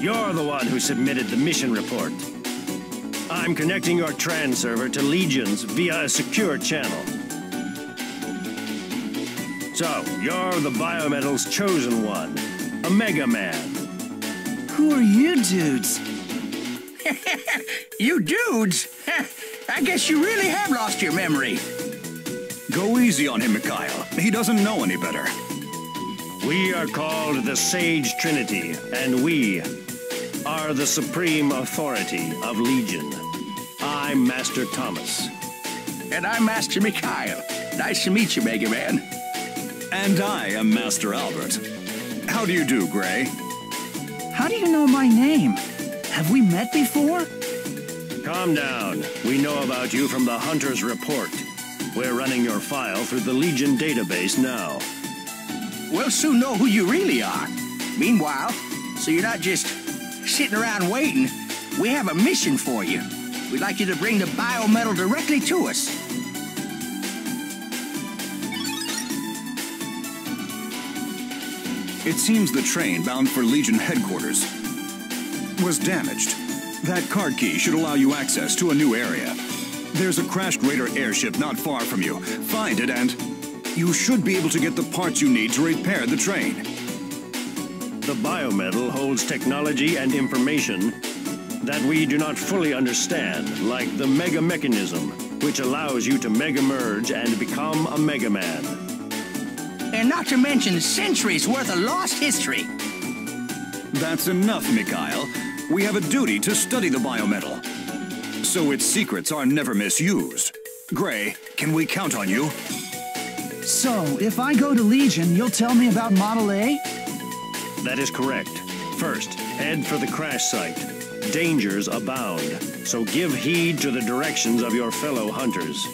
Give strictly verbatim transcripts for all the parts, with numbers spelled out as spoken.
You're the one who submitted the mission report. I'm connecting your Transerver to Legions via a secure channel. So, you're the Biometal's chosen one, a Mega Man. Who are you dudes? You dudes? I guess you really have lost your memory. Go easy on him, Mikhail. He doesn't know any better. We are called the Sage Trinity, and we are the supreme authority of Legion. I'm Master Thomas. And I'm Master Mikhail. Nice to meet you, Mega Man. And I am Master Albert. How do you do, Grey? How do you know my name? Have we met before? Calm down. We know about you from the Hunter's Report. We're running your file through the Legion database now. We'll soon know who you really are. Meanwhile, so you're not just sitting around waiting, we have a mission for you. We'd like you to bring the Biometal directly to us. It seems the train bound for Legion headquarters was damaged. That card key should allow you access to a new area. There's a crashed Raider airship not far from you. Find it and you should be able to get the parts you need to repair the train. The Biometal holds technology and information that we do not fully understand, like the Mega Mechanism, which allows you to Mega Merge and become a Mega Man. And not to mention centuries worth of lost history. That's enough, Mikhail. We have a duty to study the Biometal, so its secrets are never misused. Grey, can we count on you? So, if I go to Legion, you'll tell me about Model A? That is correct. First, head for the crash site. Dangers abound, so give heed to the directions of your fellow hunters.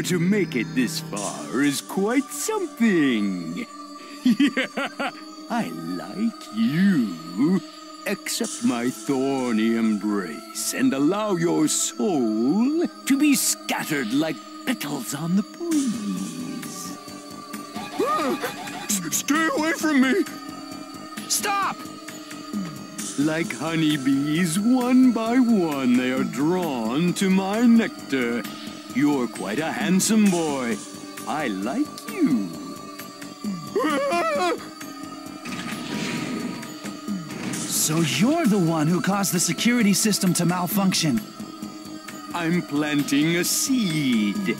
failure to make it this far is quite something. Yeah, I like you. Accept my thorny embrace and allow your soul to be scattered like petals on the breeze. Ah, stay away from me! Stop! Like honeybees, one by one they are drawn to my nectar. You're quite a handsome boy. I like you. Ah! So you're the one who caused the security system to malfunction. I'm planting a seed.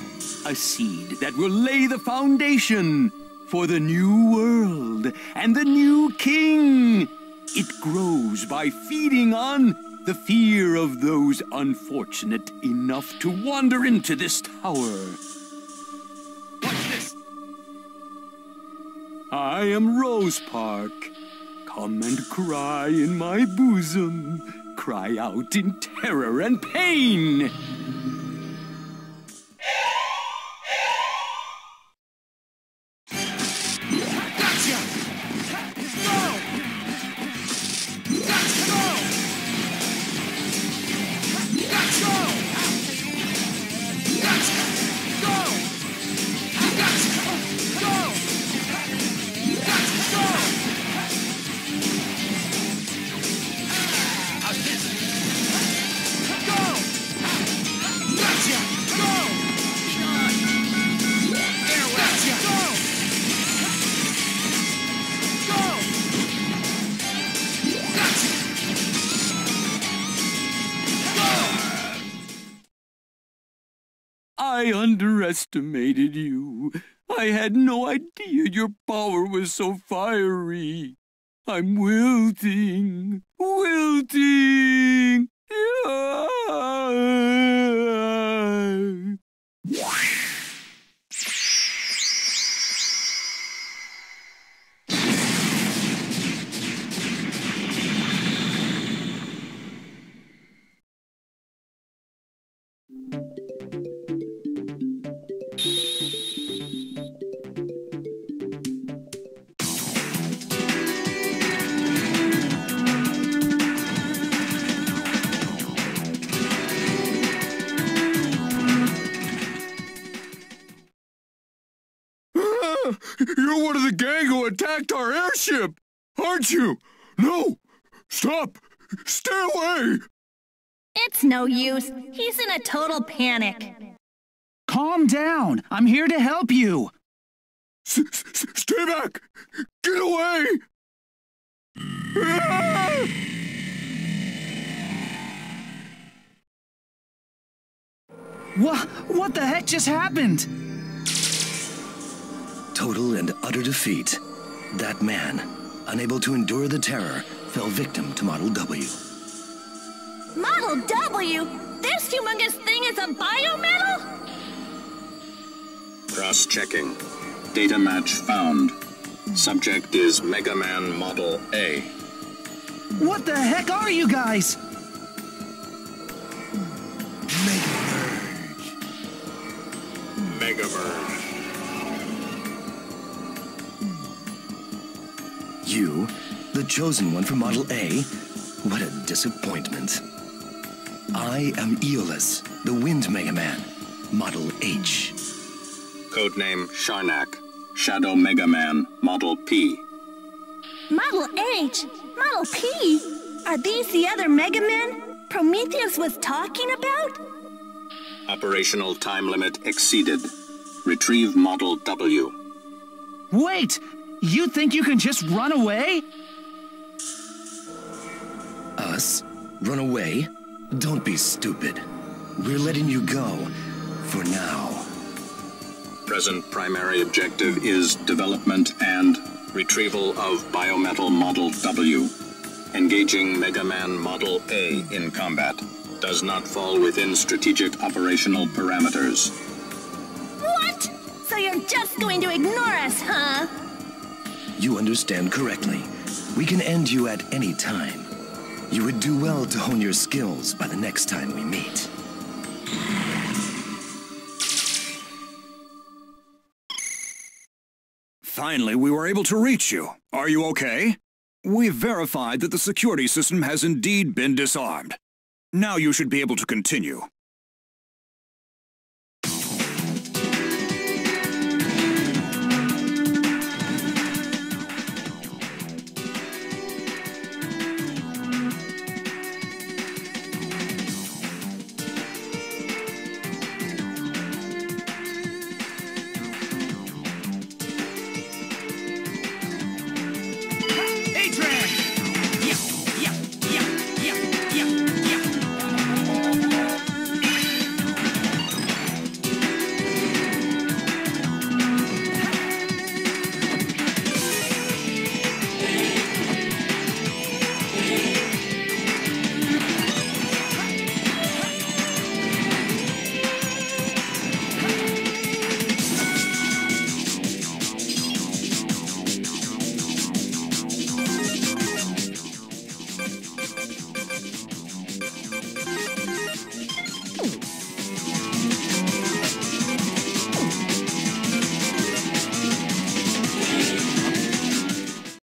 A seed that will lay the foundation for the new world and the new king. It grows by feeding on the fear of those unfortunate enough to wander into this tower. Watch this! I am Rospark. Come and cry in my bosom. Cry out in terror and pain. I underestimated you. I had no idea your power was so fiery. I'm wilting, wilting. You're one of the gang who attacked our airship, aren't you? No! Stop! Stay away! It's no use. He's in a total panic. Calm down. I'm here to help you. S-s-stay back! Get away! Ah! What? What the heck just happened? Total and utter defeat. That man, unable to endure the terror, fell victim to Model W. Model W? This humongous thing is a biometal? Cross-checking. Data match found. Subject is Mega Man Model A. What the heck are you guys? Mega Merge. Mega Merge. You, the chosen one for Model A? What a disappointment. I am Eolus, the Wind Mega Man, Model H. Codename Charnac, Shadow Mega Man, Model P. Model H? Model P? Are these the other Mega Men Prometheus was talking about? Operational time limit exceeded. Retrieve Model W. Wait! You think you can just run away? Us? Run away? Don't be stupid. We're letting you go. For now. Present primary objective is development and retrieval of Biometal Model W. Engaging Mega Man Model A in combat. Does not fall within strategic operational parameters. What? So you're just going to ignore us, huh? You understand correctly. We can end you at any time. You would do well to hone your skills by the next time we meet. Finally, we were able to reach you. Are you okay? We've verified that the security system has indeed been disarmed. Now you should be able to continue.